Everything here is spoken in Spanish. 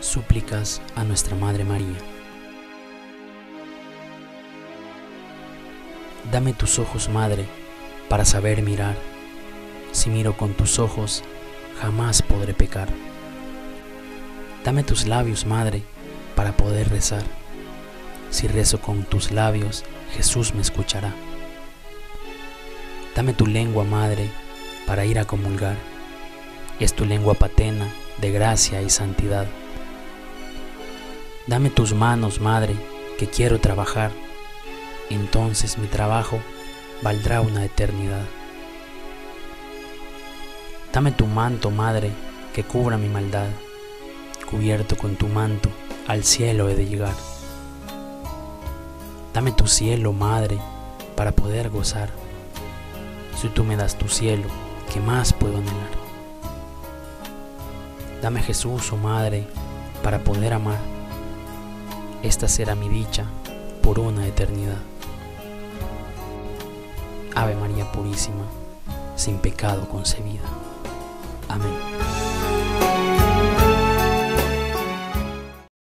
súplicas a nuestra Madre María. Dame tus ojos, Madre, para saber mirar. Si miro con tus ojos, jamás podré pecar. Dame tus labios, Madre, para poder rezar. Si rezo con tus labios, Jesús me escuchará. Dame tu lengua, Madre, para ir a comulgar. Es tu lengua paterna de gracia y santidad. Dame tus manos, Madre, que quiero trabajar. Entonces mi trabajo valdrá una eternidad. Dame tu manto, Madre, que cubra mi maldad. Cubierto con tu manto, al cielo he de llegar. Dame tu cielo, Madre, para poder gozar. Si tú me das tu cielo, ¿qué más puedo anhelar? Dame Jesús, oh Madre, para poder amar. Esta será mi dicha por una eternidad. Ave María purísima, sin pecado concebida. Amén.